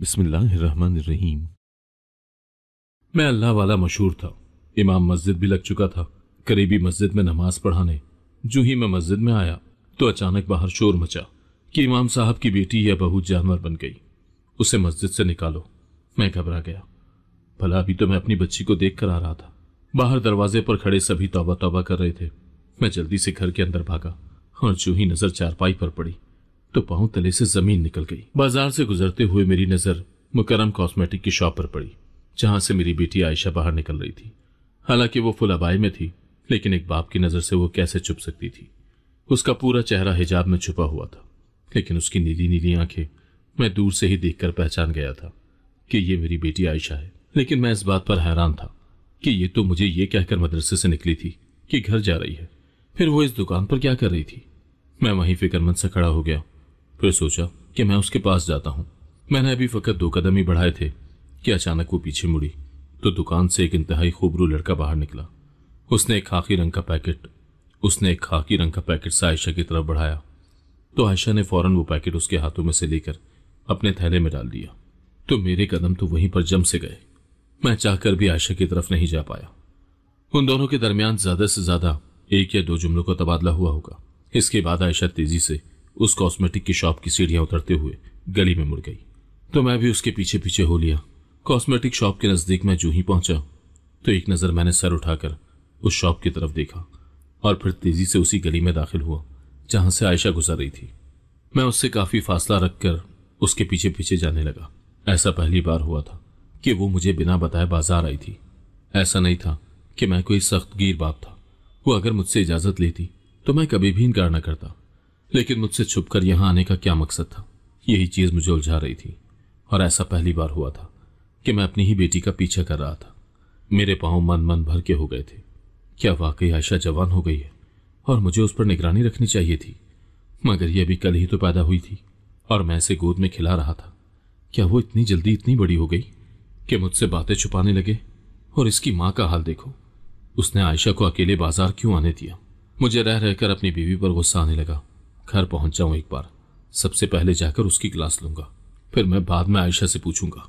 बिस्मिल्लाहिर्रहमानिर्रहीम। मैं अल्लाह वाला मशहूर था, इमाम मस्जिद भी लग चुका था। करीबी मस्जिद में नमाज पढ़ाने जो ही मैं मस्जिद में आया तो अचानक बाहर शोर मचा कि इमाम साहब की बेटी या बहू जानवर बन गई, उसे मस्जिद से निकालो। मैं घबरा गया, भला अभी तो मैं अपनी बच्ची को देख कर आ रहा था। बाहर दरवाजे पर खड़े सभी तौबा तौबा कर रहे थे। मैं जल्दी से घर के अंदर भागा और जो ही नजर चारपाई पर पड़ी तो पांव तले से जमीन निकल गई। बाजार से गुजरते हुए मेरी नजर मुकरम कॉस्मेटिक की शॉप पर पड़ी, जहां से मेरी बेटी आयशा बाहर निकल रही थी। हालांकि वो फुल अबाई में थी, लेकिन एक बाप की नजर से वो कैसे छुप सकती थी। उसका पूरा चेहरा हिजाब में छुपा हुआ था, लेकिन उसकी नीली नीली आंखें मैं दूर से ही देखकर पहचान गया था कि ये मेरी बेटी आयशा है। लेकिन मैं इस बात पर हैरान था कि ये तो मुझे ये कहकर मदरसे से निकली थी कि घर जा रही है, फिर वो इस दुकान पर क्या कर रही थी। मैं वहीं फिक्रमंद से खड़ा हो गया, फिर सोचा कि मैं उसके पास जाता हूँ। मैंने अभी फकत 2 कदम ही बढ़ाए थे कि अचानक वो पीछे मुड़ी तो दुकान से एक इंतहाई खूबरू लड़का बाहर निकला। उसने एक खाकी रंग का पैकेट से आयशा की तरफ बढ़ाया तो आयशा ने फौरन वो पैकेट उसके हाथों में से लेकर अपने थैले में डाल दिया। तो मेरे कदम तो वहीं पर जम से गए। मैं चाहकर भी आयशा की तरफ नहीं जा पाया। उन दोनों के दरमियान ज्यादा से ज्यादा 1 या 2 जुमलों का तबादला हुआ होगा। इसके बाद आयशा तेजी से उस कॉस्मेटिक की शॉप की सीढ़ियां उतरते हुए गली में मुड़ गई, तो मैं भी उसके पीछे पीछे हो लिया। कॉस्मेटिक शॉप के नजदीक मैं जूं ही पहुंचा तो एक नजर मैंने सर उठाकर उस शॉप की तरफ देखा और फिर तेजी से उसी गली में दाखिल हुआ जहां से आयशा गुजर रही थी। मैं उससे काफी फासला रखकर उसके पीछे पीछे जाने लगा। ऐसा पहली बार हुआ था कि वो मुझे बिना बताए बाजार आई थी। ऐसा नहीं था कि मैं कोई सख्तगीर बाप था। वो अगर मुझसे इजाजत लेती तो मैं कभी भी इनकार न करता, लेकिन मुझसे छुपकर यहाँ आने का क्या मकसद था, यही चीज मुझे उलझा रही थी। और ऐसा पहली बार हुआ था कि मैं अपनी ही बेटी का पीछा कर रहा था। मेरे पाँव मन भर के हो गए थे। क्या वाकई आयशा जवान हो गई है और मुझे उस पर निगरानी रखनी चाहिए थी? मगर यह अभी कल ही तो पैदा हुई थी और मैं इसे गोद में खिला रहा था। क्या वो इतनी जल्दी इतनी बड़ी हो गई कि मुझसे बातें छुपाने लगे? और इसकी माँ का हाल देखो, उसने आयशा को अकेले बाजार क्यों आने दिया? मुझे रह रहकर अपनी बीवी पर गुस्सा आने लगा। घर पहुंच जाऊं एक बार, सबसे पहले जाकर उसकी क्लास लूंगा, फिर मैं बाद में आयशा से पूछूंगा।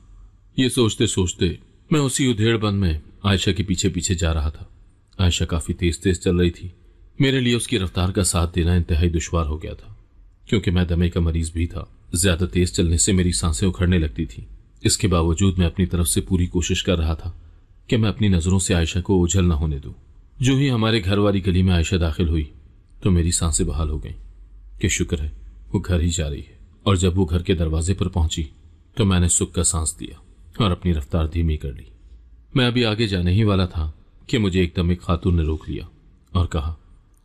ये सोचते सोचते मैं उसी उधेड़बन में आयशा के पीछे पीछे जा रहा था। आयशा काफी तेज तेज चल रही थी। मेरे लिए उसकी रफ्तार का साथ देना इंतहाई दुश्वार हो गया था, क्योंकि मैं दमे का मरीज भी था। ज्यादा तेज चलने से मेरी सांसें उखड़ने लगती थी। इसके बावजूद मैं अपनी तरफ से पूरी कोशिश कर रहा था कि मैं अपनी नजरों से आयशा को ओझल न होने दूं। जो ही हमारे घर वाली गली में आयशा दाखिल हुई तो मेरी सांसें बहाल हो गईं कि शुक्र है वो घर ही जा रही है। और जब वो घर के दरवाजे पर पहुंची तो मैंने सुख का सांस लिया और अपनी रफ्तार धीमी कर ली। मैं अभी आगे जाने ही वाला था कि मुझे एकदम एक खातून ने रोक लिया और कहा,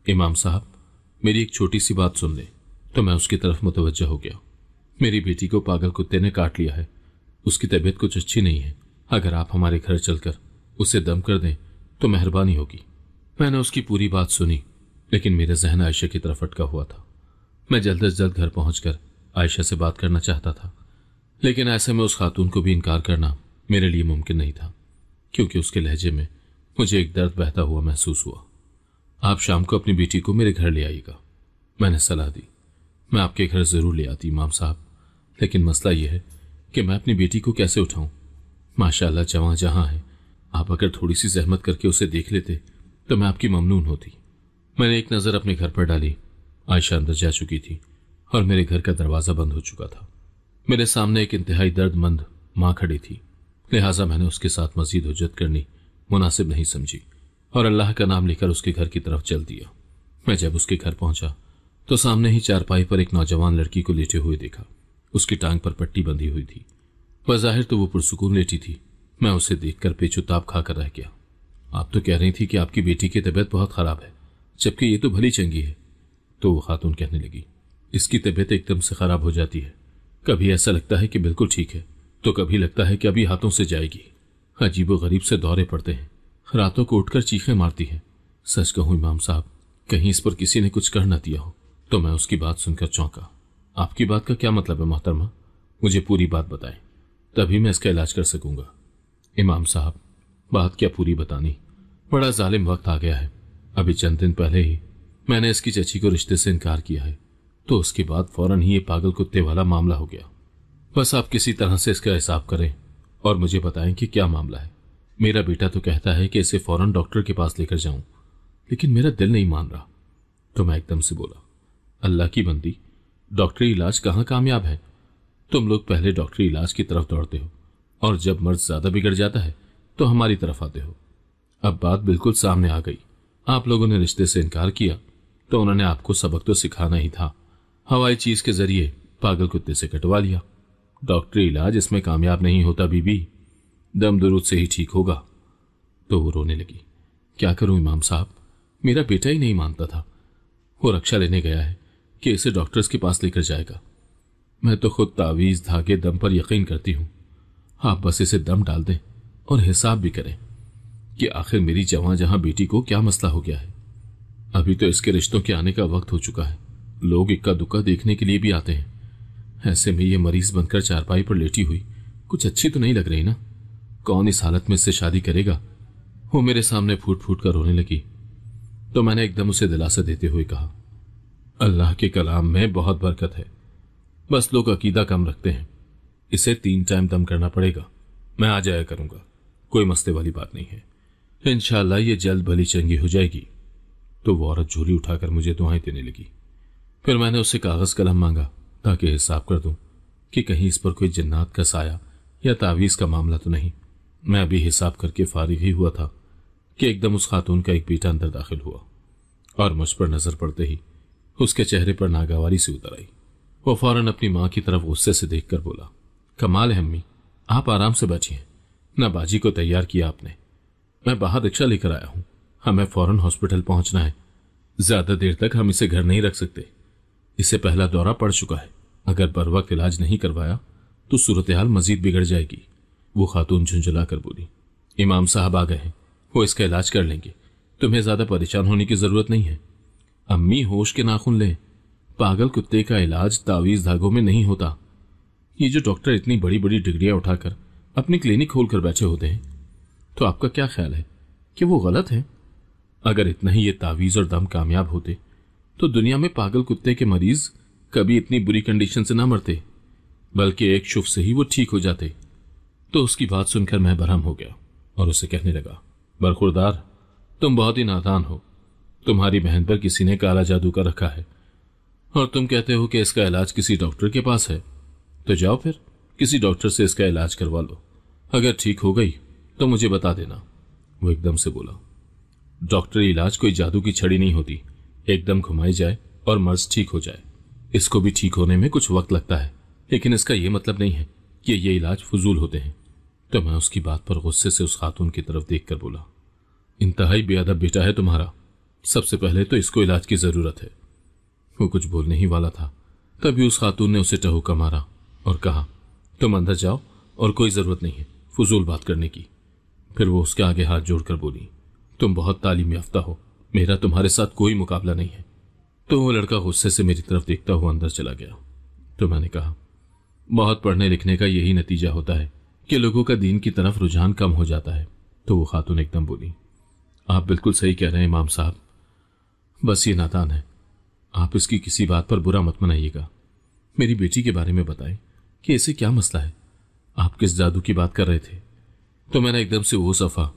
इमाम साहब मेरी एक छोटी सी बात सुन ले। तो मैं उसकी तरफ मुतवज्जह हो गया। मेरी बेटी को पागल कुत्ते ने काट लिया है, उसकी तबीयत कुछ अच्छी नहीं है। अगर आप हमारे घर चलकर उसे दम कर दें तो मेहरबानी होगी। मैंने उसकी पूरी बात सुनी, लेकिन मेरा जहन आयशा की तरफ अटका हुआ था। मैं जल्द से जल्द घर पहुंचकर आयशा से बात करना चाहता था, लेकिन ऐसे में उस खातून को भी इनकार करना मेरे लिए मुमकिन नहीं था, क्योंकि उसके लहजे में मुझे एक दर्द बहता हुआ महसूस हुआ। आप शाम को अपनी बेटी को मेरे घर ले आइएगा, मैंने सलाह दी। मैं आपके घर जरूर ले आती इमाम साहब, लेकिन मसला यह है कि मैं अपनी बेटी को कैसे उठाऊं। माशाल्लाह जवां जहां है, आप अगर थोड़ी सी जहमत करके उसे देख लेते तो मैं आपकी ममनून होती। मैंने एक नज़र अपने घर पर डाली। आयशा अंदर जा चुकी थी और मेरे घर का दरवाज़ा बंद हो चुका था। मेरे सामने एक इंतहाई दर्दमंद माँ खड़ी थी, लिहाजा मैंने उसके साथ मजीद हुज्जत करनी मुनासिब नहीं समझी और अल्लाह का नाम लेकर उसके घर की तरफ चल दिया। मैं जब उसके घर पहुंचा तो सामने ही चारपाई पर एक नौजवान लड़की को लेटे हुए देखा। उसकी टांग पर पट्टी बंधी हुई थी। बज़ाहिर तो वो पुरसुकून लेटी थी। मैं उसे देखकर बेचुताब खाकर रह गया। आप तो कह रही थी कि आपकी बेटी की तबीयत बहुत खराब है, जबकि ये तो भली चंगी है। तो वो खातून कहने लगी, इसकी तबीयत एकदम से खराब हो जाती है। कभी ऐसा लगता है कि बिल्कुल ठीक है, तो कभी लगता है कि अभी हाथों से जाएगी। अजीबो गरीब से दौरे पड़ते हैं, रातों को उठकर चीखें मारती है। सच कहूं इमाम साहब, कहीं इस पर किसी ने कुछ कर न दिया हो। तो मैं उसकी बात सुनकर चौंका। आपकी बात का क्या मतलब है मोहतरमा? मुझे पूरी बात बताएं, तभी मैं इसका इलाज कर सकूंगा। इमाम साहब, बात क्या पूरी बतानी, बड़ा जालिम वक्त आ गया है। अभी चंद दिन पहले ही मैंने इसकी चची को रिश्ते से इनकार किया है, तो उसके बाद फौरन ही ये पागल कुत्ते वाला मामला हो गया। बस आप किसी तरह से इसका हिसाब करें और मुझे बताएं कि क्या मामला है। मेरा बेटा तो कहता है कि इसे फौरन डॉक्टर के पास लेकर जाऊं, लेकिन मेरा दिल नहीं मान रहा। तो मैं एकदम से बोला, अल्लाह की बंदी, डॉक्टरी इलाज कहाँ कामयाब है। तुम लोग पहले डॉक्टरी इलाज की तरफ दौड़ते हो और जब मर्ज ज्यादा बिगड़ जाता है तो हमारी तरफ आते हो। अब बात बिल्कुल सामने आ गई। आप लोगों ने रिश्ते से इनकार किया तो उन्होंने आपको सबक तो सिखाना ही था। हवाई चीज के जरिए पागल कुत्ते से कटवा लिया। डॉक्टरी इलाज इसमें कामयाब नहीं होता बीबी, दम दुरूद से ही ठीक होगा। तो वो रोने लगी। क्या करूं इमाम साहब, मेरा बेटा ही नहीं मानता था। वो रक्षा लेने गया है कि इसे डॉक्टर्स के पास लेकर जाएगा। मैं तो खुद तावीज़ धागे दम पर यकीन करती हूँ। आप बस इसे दम डाल दें और हिसाब भी करें कि आखिर मेरी जवां जहां बेटी को क्या मसला हो गया है। अभी तो इसके रिश्तों के आने का वक्त हो चुका है, लोग इक्का दुक्का देखने के लिए भी आते हैं। ऐसे में ये मरीज बनकर चारपाई पर लेटी हुई कुछ अच्छी तो नहीं लग रही ना। कौन इस हालत में इससे शादी करेगा। वो मेरे सामने फूट फूट कर रोने लगी। तो मैंने एकदम उसे दिलासा देते हुए कहा, अल्लाह के कलाम में बहुत बरकत है, बस लोग अकीदा कम रखते हैं। इसे 3 टाइम दम करना पड़ेगा। मैं आ जाया करूंगा, कोई मसले वाली बात नहीं है। इंशाल्लाह ये जल्द भली चंगी हो जाएगी। तो वो औरत झोली उठाकर मुझे दुआएं देने लगी। फिर मैंने उससे कागज कलम मांगा ताकि हिसाब कर दूं कि कहीं इस पर कोई जन्नात का साया या तावीज़ का मामला तो नहीं। मैं अभी हिसाब करके फारिग ही हुआ था कि एकदम उस खातून का एक बेटा अंदर दाखिल हुआ और मुझ पर नजर पड़ते ही उसके चेहरे पर नागवारी सी उतर आई। वो फौरन अपनी माँ की तरफ गुस्से से देखकर बोला, कमाल है अम्मी, आप आराम से बैठी हैं, ना बाजी को तैयार किया आपने। मैं बाहर रिक्शा लेकर आया हूँ, हमें फौरन हॉस्पिटल पहुँचना है। ज्यादा देर तक हम इसे घर नहीं रख सकते। इसे पहला दौरा पड़ चुका है, अगर बर वक्त इलाज नहीं करवाया तो सूरत हाल मजीद बिगड़ जाएगी। वो खातून झुंझुला कर बोली, इमाम साहब आ गए हैं, वो इसका इलाज कर लेंगे, तुम्हें ज्यादा परेशान होने की जरूरत नहीं है। अम्मी होश के नाखून लें, पागल कुत्ते का इलाज तावीज़ धागों में नहीं होता। ये जो डॉक्टर इतनी बड़ी बड़ी डिग्रियां उठाकर अपनी क्लिनिक खोलकर बैठे होते हैं, तो आपका क्या ख्याल है कि वो गलत है। अगर इतना ही ये तावीज़ और दम कामयाब होते तो दुनिया में पागल कुत्ते के मरीज कभी इतनी बुरी कंडीशन से ना मरते, बल्कि एक शुफ से ही वो ठीक हो जाते। तो उसकी बात सुनकर मैं बरहम हो गया और उसे कहने लगा, बरखुरदार, तुम बहुत ही नादान हो। तुम्हारी बहन पर किसी ने काला जादू कर रखा है और तुम कहते हो कि इसका इलाज किसी डॉक्टर के पास है। तो जाओ फिर किसी डॉक्टर से इसका इलाज करवा लो, अगर ठीक हो गई तो मुझे बता देना। वो एकदम से बोला, डॉक्टरी इलाज कोई जादू की छड़ी नहीं होती, एकदम घुमाई जाए और मर्ज ठीक हो जाए। इसको भी ठीक होने में कुछ वक्त लगता है, लेकिन इसका यह मतलब नहीं है कि ये इलाज फजूल होते हैं। तो मैं उसकी बात पर गुस्से से उस खातून की तरफ देखकर बोला, इंतहाई बेअदब बेटा है तुम्हारा, सबसे पहले तो इसको इलाज की जरूरत है। वो कुछ बोलने ही वाला था तभी उस खातून ने उसे टहोका मारा और कहा, तुम अंदर जाओ और कोई ज़रूरत नहीं है फजूल बात करने की। फिर वो उसके आगे हाथ जोड़कर बोली, तुम बहुत तालीम याफ्ता हो, मेरा तुम्हारे साथ कोई मुकाबला नहीं है। तो वो लड़का गुस्से से मेरी तरफ देखता हुआ अंदर चला गया। तो मैंने कहा, बहुत पढ़ने लिखने का यही नतीजा होता है कि लोगों का दीन की तरफ रुझान कम हो जाता है। तो वो खातून एकदम बोली, आप बिल्कुल सही कह रहे हैं इमाम साहब, बस ये नादान है। आप इसकी किसी बात पर बुरा मत मनाइएगा। मेरी बेटी के बारे में बताएं कि इसे क्या मसला है, आप किस जादू की बात कर रहे थे। तो मैंने एकदम से वो सफ़ा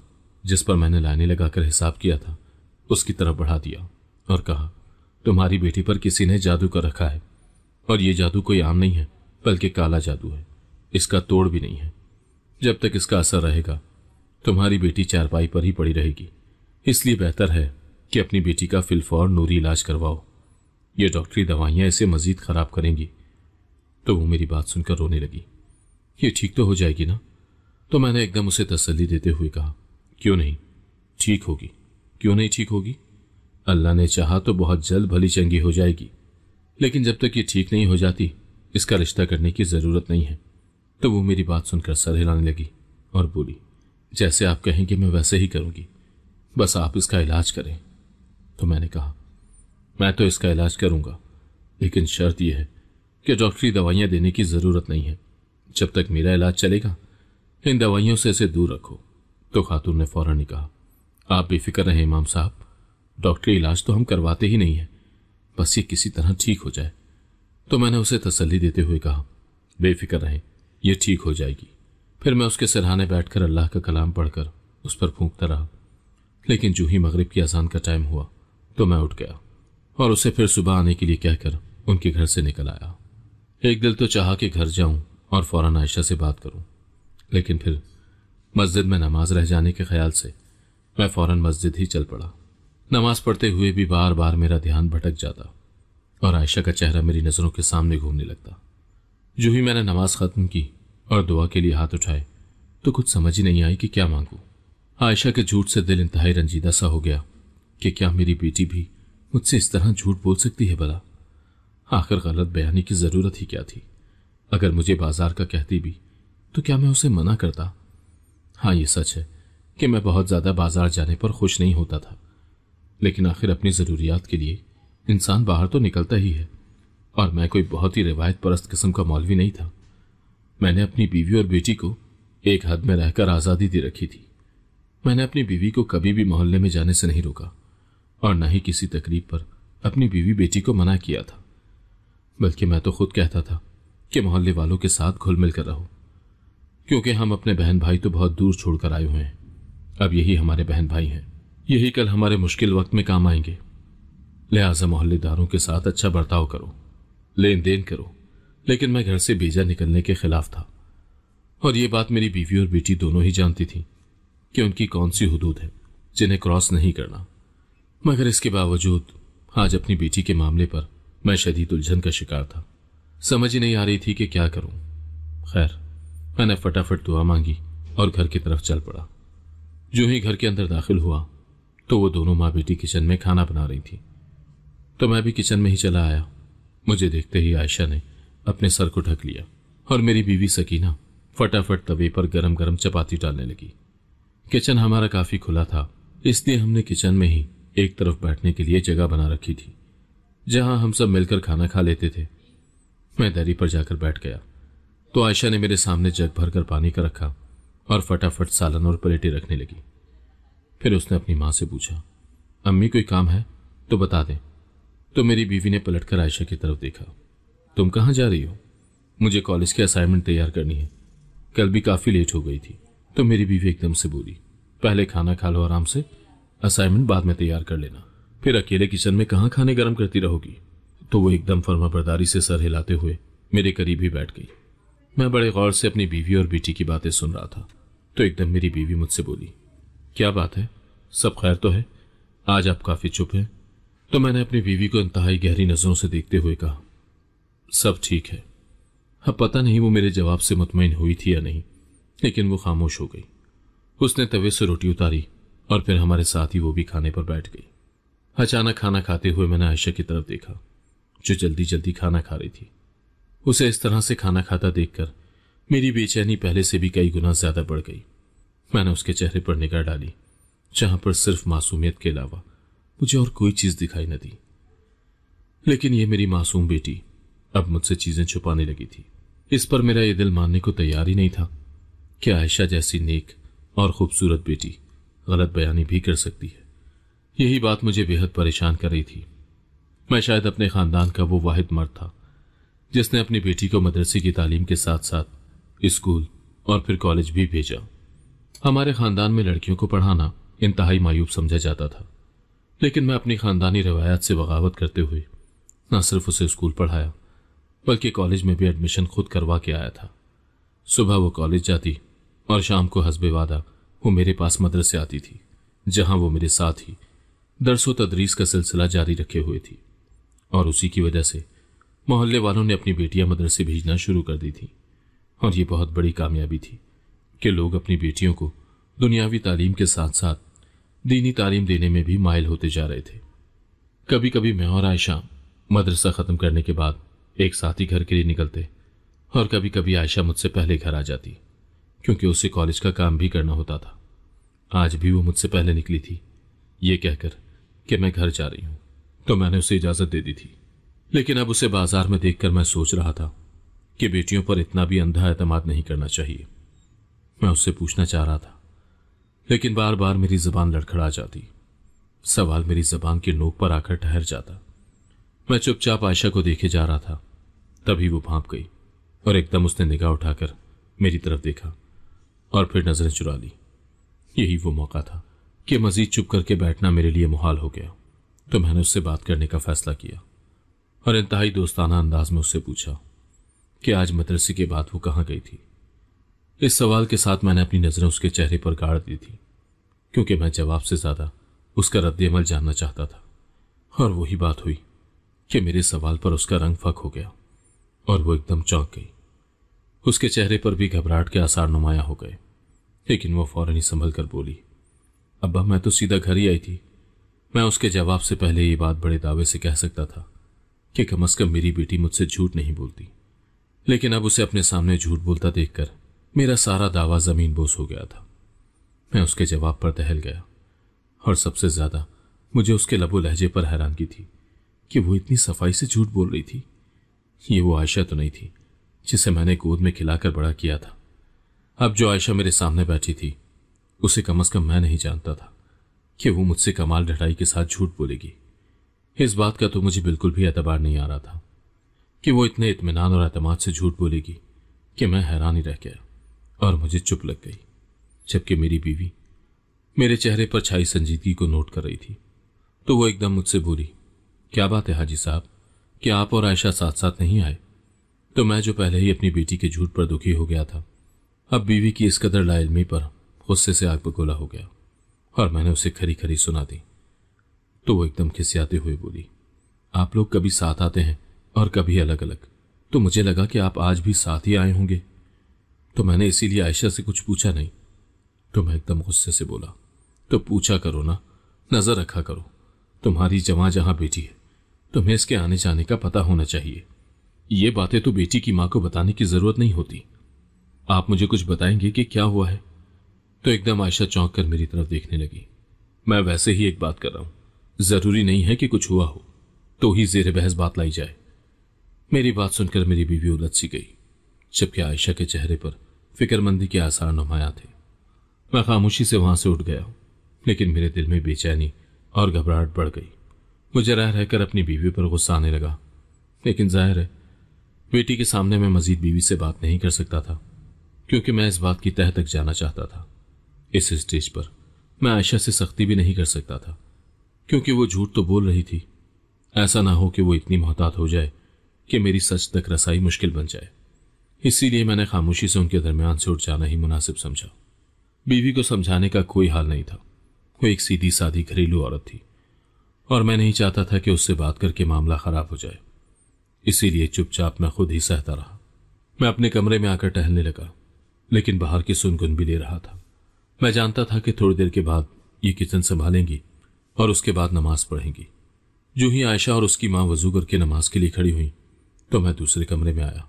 जिस पर मैंने लाइनें लगाकर हिसाब किया था उसकी तरफ बढ़ा दिया और कहा, तुम्हारी बेटी पर किसी ने जादू कर रखा है और ये जादू कोई आम नहीं है, बल्कि काला जादू है, इसका तोड़ भी नहीं है। जब तक इसका असर रहेगा तुम्हारी बेटी चारपाई पर ही पड़ी रहेगी। इसलिए बेहतर है कि अपनी बेटी का फिलफौर नूरी इलाज करवाओ, ये डॉक्टरी दवाइयाँ इसे मजीद खराब करेंगी। तो वो मेरी बात सुनकर रोने लगी, ये ठीक तो हो जाएगी ना। तो मैंने एकदम उसे तसल्ली देते हुए कहा, क्यों नहीं ठीक होगी, क्यों नहीं ठीक होगी। अल्लाह ने चाहा तो बहुत जल्द भली चंगी हो जाएगी, लेकिन जब तक ये ठीक नहीं हो जाती इसका रिश्ता करने की ज़रूरत नहीं है। तो वो मेरी बात सुनकर सर हिलाने लगी और बोली, जैसे आप कहेंगे मैं वैसे ही करूँगी, बस आप इसका इलाज करें। तो मैंने कहा, मैं तो इसका इलाज करूंगा, लेकिन शर्त यह है कि डॉक्टरी दवाइयाँ देने की ज़रूरत नहीं है। जब तक मेरा इलाज चलेगा इन दवाइयों से इसे दूर रखो। तो खातून ने फौरन ही कहा, आप बेफिक्र रहें इमाम साहब, डॉक्टरी इलाज तो हम करवाते ही नहीं हैं, बस ये किसी तरह ठीक हो जाए। तो मैंने उसे तसल्ली देते हुए कहा, बेफिक्र रहें, यह ठीक हो जाएगी। फिर मैं उसके सिरहाने बैठकर अल्लाह का कलाम पढ़कर उस पर फूंकता रहा। लेकिन जो ही मगरिब की अजान का टाइम हुआ तो मैं उठ गया और उसे फिर सुबह आने के लिए कहकर उनके घर से निकल आया। एक दिल तो चाहा कि घर जाऊं और फौरन आयशा से बात करूं, लेकिन फिर मस्जिद में नमाज रह जाने के ख्याल से मैं फौरन मस्जिद ही चल पड़ा। नमाज पढ़ते हुए भी बार बार मेरा ध्यान भटक जाता और आयशा का चेहरा मेरी नज़रों के सामने घूमने लगता। जो ही मैंने नमाज खत्म की और दुआ के लिए हाथ उठाए तो कुछ समझ ही नहीं आई कि क्या मांगूं। आयशा के झूठ से दिल इंतहाई रंजीदा सा हो गया कि क्या मेरी बेटी भी मुझसे इस तरह झूठ बोल सकती है भला। आखिर गलत बयानी की ज़रूरत ही क्या थी। अगर मुझे बाजार का कहती भी तो क्या मैं उसे मना करता। हाँ, ये सच है कि मैं बहुत ज़्यादा बाजार जाने पर खुश नहीं होता था, लेकिन आखिर अपनी ज़रूरियात के लिए इंसान बाहर तो निकलता ही है और मैं कोई बहुत ही रिवायत परस्त किस्म का मौलवी नहीं था। मैंने अपनी बीवी और बेटी को एक हद में रहकर आज़ादी दे रखी थी। मैंने अपनी बीवी को कभी भी मोहल्ले में जाने से नहीं रोका और न ही किसी तकरीब पर अपनी बीवी बेटी को मना किया था, बल्कि मैं तो खुद कहता था कि मोहल्ले वालों के साथ घुल मिल कर रहो, क्योंकि हम अपने बहन भाई तो बहुत दूर छोड़कर आए हुए हैं। अब यही हमारे बहन भाई हैं, यही कल हमारे मुश्किल वक्त में काम आएंगे। लिहाजा मोहल्लेदारों के साथ अच्छा बर्ताव करो, लेन देन करो। लेकिन मैं घर से बेजा निकलने के खिलाफ था और ये बात मेरी बीवी और बेटी दोनों ही जानती थी कि उनकी कौन सी हुदूद है जिन्हें क्रॉस नहीं करना। मगर इसके बावजूद आज अपनी बेटी के मामले पर मैं शदीद उलझन का शिकार था। समझ ही नहीं आ रही थी कि क्या करूं। खैर, मैंने फटाफट दुआ मांगी और घर की तरफ चल पड़ा। जो ही घर के अंदर दाखिल हुआ तो वो दोनों माँ बेटी किचन में खाना बना रही थी, तो मैं भी किचन में ही चला आया। मुझे देखते ही आयशा ने अपने सर को ढक लिया और मेरी बीवी सकीना फटाफट तवे पर गरम गरम चपाती डालने लगी। किचन हमारा काफ़ी खुला था, इसलिए हमने किचन में ही एक तरफ बैठने के लिए जगह बना रखी थी जहां हम सब मिलकर खाना खा लेते थे। मैं दरी पर जाकर बैठ गया तो आयशा ने मेरे सामने जग भर कर पानी का रखा और फटाफट सालन और प्लेटें रखने लगी। फिर उसने अपनी माँ से पूछा, अम्मी कोई काम है तो बता दें। तो मेरी बीवी ने पलटकर आयशा की तरफ देखा। तुम कहाँ जा रही हो? मुझे कॉलेज की असाइनमेंट तैयार करनी है, कल भी काफ़ी लेट हो गई थी। तो मेरी बीवी एकदम से बोली, पहले खाना खा लो आराम से, असाइनमेंट बाद में तैयार कर लेना, फिर अकेले किचन में कहाँ खाने गर्म करती रहोगी। तो वो एकदम फर्माबरदारी से सर हिलाते हुए मेरे करीब ही बैठ गई। मैं बड़े गौर से अपनी बीवी और बेटी की बातें सुन रहा था तो एकदम मेरी बीवी मुझसे बोली, क्या बात है, सब खैर तो है, आज आप काफ़ी चुप हैं। तो मैंने अपनी बीवी को इंतहाई गहरी नज़रों से देखते हुए कहा, सब ठीक है। अब पता नहीं वो मेरे जवाब से मुतमईन हुई थी या नहीं, लेकिन वो खामोश हो गई। उसने तवे से रोटी उतारी और फिर हमारे साथ ही वो भी खाने पर बैठ गई। अचानक खाना खाते हुए मैंने आयशा की तरफ देखा जो जल्दी जल्दी खाना खा रही थी। उसे इस तरह से खाना खाता देखकर मेरी बेचैनी पहले से भी कई गुना ज़्यादा बढ़ गई। मैंने उसके चेहरे पर निगाह डाली जहाँ पर सिर्फ मासूमियत के अलावा मुझे और कोई चीज़ दिखाई न दी। लेकिन ये मेरी मासूम बेटी अब मुझसे चीज़ें छुपाने लगी थी। इस पर मेरा ये दिल मानने को तैयार ही नहीं था कि आयशा जैसी नेक और खूबसूरत बेटी गलत बयानी भी कर सकती है। यही बात मुझे बेहद परेशान कर रही थी। मैं शायद अपने ख़ानदान का वो वाहिद मर्द था जिसने अपनी बेटी को मदरसे की तालीम के साथ साथ स्कूल और फिर कॉलेज भी भेजा। हमारे ख़ानदान में लड़कियों को पढ़ाना इंतहाई मायूब समझा जाता था, लेकिन मैं अपनी ख़ानदानी रवायत से बगावत करते हुए न सिर्फ उसे स्कूल पढ़ाया बल्कि कॉलेज में भी एडमिशन खुद करवा के आया था। सुबह वो कॉलेज जाती और शाम को हस्बे वादा वो मेरे पास मदरसे आती थी, जहां वो मेरे साथ ही दर्स व तदरीस का सिलसिला जारी रखे हुए थी। और उसी की वजह से मोहल्ले वालों ने अपनी बेटियां मदरसे भेजना शुरू कर दी थी और ये बहुत बड़ी कामयाबी थी कि लोग अपनी बेटियों को दुनियावी तालीम के साथ साथ दीनी तालीम देने में भी मायल होते जा रहे थे। कभी कभी मैं और आयशा मदरसा ख़त्म करने के बाद एक साथ ही घर के लिए निकलते और कभी कभी आयशा मुझसे पहले घर आ जाती, क्योंकि उसे कॉलेज का काम भी करना होता था। आज भी वो मुझसे पहले निकली थी ये कहकर कि मैं घर जा रही हूँ, तो मैंने उसे इजाज़त दे दी थी। लेकिन अब उसे बाजार में देखकर मैं सोच रहा था कि बेटियों पर इतना भी अंधा एतमाद नहीं करना चाहिए। मैं उससे पूछना चाह रहा था, लेकिन बार बार मेरी ज़बान लड़खड़ा जाती, सवाल मेरी ज़बान की नोक पर आकर ठहर जाता। मैं चुपचाप आयशा को देखे जा रहा था, तभी वो भांप गई और एकदम उसने निगाह उठाकर मेरी तरफ देखा और फिर नजरें चुरा ली। यही वो मौका था कि मजीद चुप करके बैठना मेरे लिए मुहाल हो गया, तो मैंने उससे बात करने का फैसला किया और इंतहाई दोस्ताना अंदाज में उससे पूछा कि आज मदरसे के बाद वो कहाँ गई थी। इस सवाल के साथ मैंने अपनी नजरें उसके चेहरे पर गाड़ दी थी, क्योंकि मैं जवाब से ज्यादा उसका रद्देमल जानना चाहता था। और वही बात हुई कि मेरे सवाल पर उसका रंग फक हो गया और वो एकदम चौंक गई। उसके चेहरे पर भी घबराहट के आसार नुमाया हो गए, लेकिन वो फौरन ही संभल कर बोली, अब्बा मैं तो सीधा घर ही आई थी। मैं उसके जवाब से पहले ये बात बड़े दावे से कह सकता था कि कम अज कम मेरी बेटी मुझसे झूठ नहीं बोलती, लेकिन अब उसे अपने सामने झूठ बोलता देखकर मेरा सारा दावा जमीन बोस हो गया था। मैं उसके जवाब पर दहल गया और सबसे ज्यादा मुझे उसके लबो लहजे पर हैरानगी थी कि वो इतनी सफाई से झूठ बोल रही थी। ये वो आयशा तो नहीं थी जिसे मैंने गोद में खिलाकर बड़ा किया था। अब जो आयशा मेरे सामने बैठी थी उसे कम अज कम मैं नहीं जानता था कि वो मुझसे कमाल ढटाई के साथ झूठ बोलेगी। इस बात का तो मुझे बिल्कुल भी एतबार नहीं आ रहा था कि वो इतने इत्मीनान और एतमाद से झूठ बोलेगी कि मैं हैरान ही रह गया और मुझे चुप लग गई, जबकि मेरी बीवी मेरे चेहरे पर छाई संजीदगी को नोट कर रही थी। तो वो एकदम मुझसे बोली, क्या बात है हाजी साहब, क्या आप और आयशा साथ साथ नहीं आए? तो मैं जो पहले ही अपनी बेटी के झूठ पर दुखी हो गया था, अब बीवी की इस कदर लाइलमी पर गुस्से से आग बगोला हो गया और मैंने उसे खरी खरी सुना दी। तो वो एकदम खिसियाते हुए बोली, आप लोग कभी साथ आते हैं और कभी अलग अलग, तो मुझे लगा कि आप आज भी साथ ही आए होंगे, तो मैंने इसीलिए आयशा से कुछ पूछा नहीं। तो मैं एकदम गुस्से से बोला, तो पूछा करो ना, नजर रखा करो, तुम्हारी जवां जहां बेटी है तुम्हें इसके आने जाने का पता होना चाहिए। ये बातें तो बेटी की मां को बताने की जरूरत नहीं होती। आप मुझे कुछ बताएंगे कि क्या हुआ है? तो एकदम आयशा चौंक कर मेरी तरफ देखने लगी। मैं वैसे ही एक बात कर रहा हूं, जरूरी नहीं है कि कुछ हुआ हो तो ही जेर बहस बात लाई जाए। मेरी बात सुनकर मेरी बीवी उलझ सी गई, जबकि आयशा के चेहरे पर फिक्रमंदी के आसार नुमाया थे। मैं खामोशी से वहां से उठ गया, लेकिन मेरे दिल में बेचैनी और घबराहट बढ़ गई। मुझे रह रहकर अपनी बीवी पर गुस्सा आने लगा, लेकिन जाहिर है बेटी के सामने मैं मजीद बीवी से बात नहीं कर सकता था, क्योंकि मैं इस बात की तह तक जाना चाहता था। इस स्टेज पर मैं आयशा से सख्ती भी नहीं कर सकता था, क्योंकि वो झूठ तो बोल रही थी, ऐसा ना हो कि वो इतनी मोहतात हो जाए कि मेरी सच तक रसाई मुश्किल बन जाए। इसीलिए मैंने खामोशी से उनके दरमियान से उठ जाना ही मुनासिब समझा। बीवी को समझाने का कोई हाल नहीं था। वो एक सीधी सादी घरेलू औरत थी और मैं नहीं चाहता था कि उससे बात करके मामला खराब हो जाए, इसीलिए चुपचाप मैं खुद ही सहता रहा। मैं अपने कमरे में आकर टहलने लगा, लेकिन बाहर की सुनगुन भी ले रहा था। मैं जानता था कि थोड़ी देर के बाद ये किचन संभालेंगी और उसके बाद नमाज पढ़ेंगी। जो ही आयशा और उसकी माँ वजू करके नमाज के लिए खड़ी हुई, तो मैं दूसरे कमरे में आया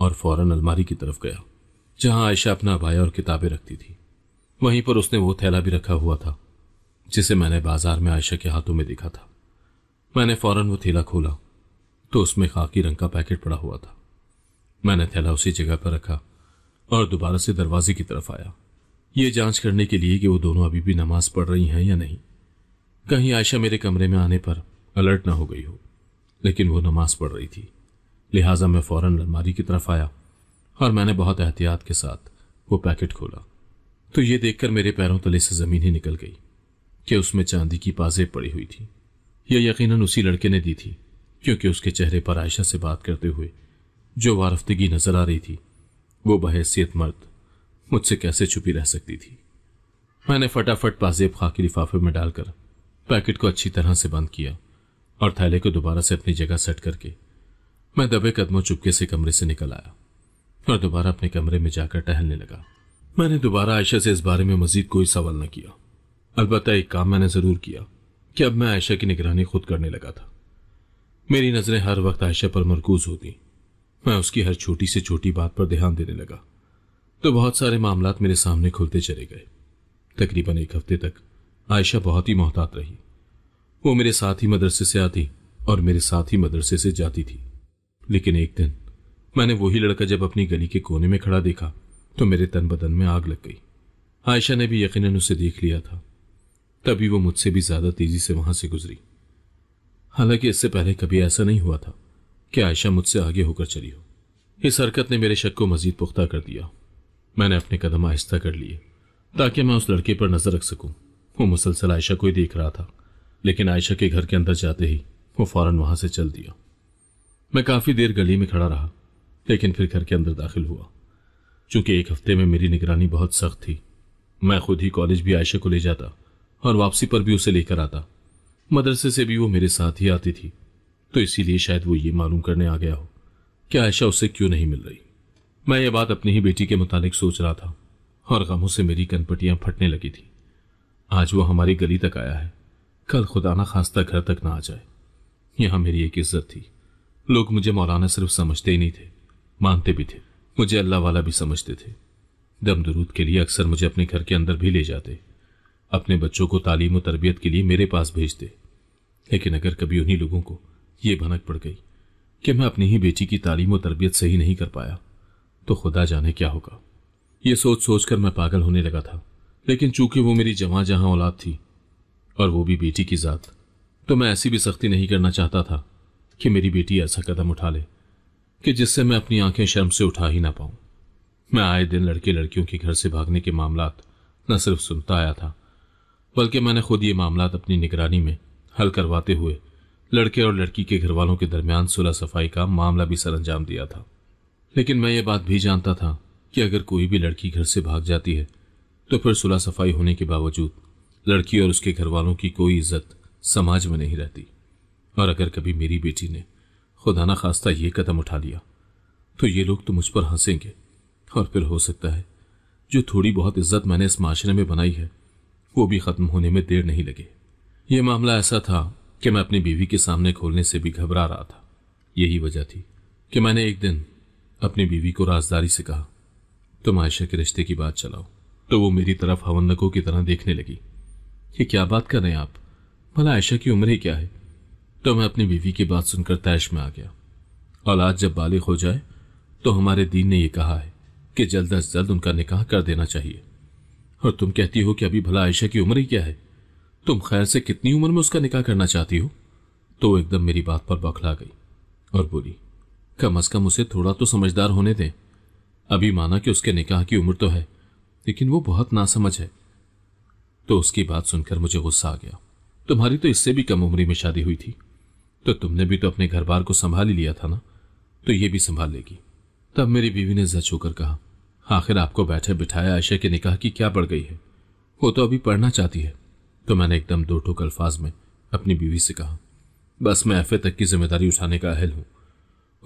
और फौरन अलमारी की तरफ गया, जहाँ आयशा अपना अबाया और किताबें रखती थी। वहीं पर उसने वो थैला भी रखा हुआ था जिसे मैंने बाजार में आयशा के हाथों में देखा था। मैंने फौरन वो थैला खोला तो उसमें खाकी रंग का पैकेट पड़ा हुआ था। मैंने थैला उसी जगह पर रखा और दोबारा से दरवाजे की तरफ आया, ये जांच करने के लिए कि वो दोनों अभी भी नमाज पढ़ रही हैं या नहीं, कहीं आयशा मेरे कमरे में आने पर अलर्ट ना हो गई हो। लेकिन वो नमाज पढ़ रही थी, लिहाजा मैं फौरन अलमारी की तरफ आया और मैंने बहुत एहतियात के साथ वो पैकेट खोला, तो ये देखकर मेरे पैरों तले से जमीन ही निकल गई कि उसमें चांदी की पाजेब पड़ी हुई थी। यह यकीनन उसी लड़के ने दी थी, क्योंकि उसके चेहरे पर आयशा से बात करते हुए जो वारफ्तगी नजर आ रही थी, वो बहैसियत मर्द मुझसे कैसे छुपी रह सकती थी। मैंने फटाफट पाजेब खाकी लिफाफे में डालकर पैकेट को अच्छी तरह से बंद किया और थैले को दोबारा से अपनी जगह सेट करके मैं दबे कदमों चुपके से कमरे से निकल आया और दोबारा अपने कमरे में जाकर टहलने लगा। मैंने दोबारा आयशा से इस बारे में मजीद कोई सवाल न किया। अलबत्ता एक काम मैंने जरूर किया कि अब मैं आयशा की निगरानी खुद करने लगा था। मेरी नजरें हर वक्त आयशा पर मरकूज होती, मैं उसकी हर छोटी से छोटी बात पर ध्यान देने लगा, तो बहुत सारे मामलात मेरे सामने खुलते चले गए। तकरीबन एक हफ्ते तक आयशा बहुत ही मोहतात रही। वो मेरे साथ ही मदरसे से आती और मेरे साथ ही मदरसे से जाती थी। लेकिन एक दिन मैंने वही लड़का जब अपनी गली के कोने में खड़ा देखा, तो मेरे तन बदन में आग लग गई। आयशा ने भी यकीनन उसे देख लिया था, तभी वो मुझसे भी ज्यादा तेजी से वहां से गुजरी। हालांकि इससे पहले कभी ऐसा नहीं हुआ था कि आयशा मुझसे आगे होकर चली हो। इस हरकत ने मेरे शक को मजीद पुख्ता कर दिया मैंने अपने कदम आहिस्ता कर लिए ताकि मैं उस लड़के पर नजर रख सकूं। वो मुसलसल आयशा को ही देख रहा था, लेकिन आयशा के घर के अंदर जाते ही वो फौरन वहां से चल दिया। मैं काफी देर गली में खड़ा रहा, लेकिन फिर घर के अंदर दाखिल हुआ। चूंकि एक हफ्ते में मेरी निगरानी बहुत सख्त थी, मैं खुद ही कॉलेज भी आयशा को ले जाता और वापसी पर भी उसे लेकर आता। मदरसे से भी वो मेरे साथ ही आती थी, तो इसीलिए शायद वो ये मालूम करने आ गया हो कि आयशा उससे क्यों नहीं मिल रही। मैं ये बात अपनी ही बेटी के मुतालिक सोच रहा था और गमों से मेरी कनपटियां फटने लगी थी। आज वो हमारी गली तक आया है, कल खुदा ना खास्ता घर तक ना आ जाए। यहाँ मेरी एक इज्जत थी। लोग मुझे मौलाना सिर्फ समझते ही नहीं थे, मानते भी थे। मुझे अल्लाह वाला भी समझते थे। दम दुरूद के लिए अक्सर मुझे अपने घर के अंदर भी ले जाते, अपने बच्चों को तालीम और तरबियत के लिए मेरे पास भेजते। लेकिन अगर कभी उन्हीं लोगों को ये भनक पड़ गई कि मैं अपनी ही बेटी की तालीम और तरबियत सही नहीं कर पाया, तो खुदा जाने क्या होगा। ये सोच सोच कर मैं पागल होने लगा था। लेकिन चूंकि वो मेरी जवां जहां औलाद थी और वो भी बेटी की जात, तो मैं ऐसी भी सख्ती नहीं करना चाहता था कि मेरी बेटी ऐसा कदम उठा ले कि जिससे मैं अपनी आंखें शर्म से उठा ही ना पाऊं। मैं आए दिन लड़के लड़कियों के घर से भागने के मामलात न सिर्फ सुनता आया था, बल्कि मैंने खुद ये मामलात अपनी निगरानी में हल करवाते हुए लड़के और लड़की के घर वालों के दरमियान सुलह सफाई का मामला भी सरंजाम दिया था। लेकिन मैं ये बात भी जानता था कि अगर कोई भी लड़की घर से भाग जाती है, तो फिर सुलह सफाई होने के बावजूद लड़की और उसके घर वालों की कोई इज्जत समाज में नहीं रहती। और अगर कभी मेरी बेटी ने खुदा ना खास्ता ये कदम उठा लिया, तो ये लोग तो मुझ पर हंसेंगे और फिर हो सकता है जो थोड़ी बहुत इज्जत मैंने इस माशरे में बनाई है, वो भी खत्म होने में देर नहीं लगे। यह मामला ऐसा था कि मैं अपनी बीवी के सामने खोलने से भी घबरा रहा था। यही वजह थी कि मैंने एक दिन अपनी बीवी को राजदारी से कहा, तुम आयशा के रिश्ते की बात चलाओ। तो वो मेरी तरफ हवनकों की तरह देखने लगी, ये क्या बात कर रहे हैं आप, भला आयशा की उम्र ही क्या है। तो मैं अपनी बीवी की बात सुनकर तैश में आ गया। औलाद जब बालिग हो जाए तो हमारे दीन ने यह कहा है कि जल्द अज जल्द उनका निकाह कर देना चाहिए, और तुम कहती हो कि अभी भला आयशा की उम्र ही क्या है, तुम खैर से कितनी उम्र में उसका निकाह करना चाहती हो। तो वो एकदम मेरी बात पर बौखला गई और बोली, कम अज कम उसे थोड़ा तो समझदार होने दें। अभी माना कि उसके निकाह की उम्र तो है, लेकिन वो बहुत नासमझ है। तो उसकी बात सुनकर मुझे गुस्सा आ गया, तुम्हारी तो इससे भी कम उम्र में शादी हुई थी, तो तुमने भी तो अपने घर बार को संभाल ही लिया था ना, तो ये भी संभाल लेगी। तब मेरी बीवी ने जच होकर कहा, आखिर आपको बैठे बिठाया आयशा के निकाह की क्या पड़ गई है, वो तो अभी पढ़ना चाहती है। तो मैंने एकदम दो टोक अल्फाज में अपनी बीवी से कहा, बस मैं एफए तक की जिम्मेदारी उठाने का अहल हूं,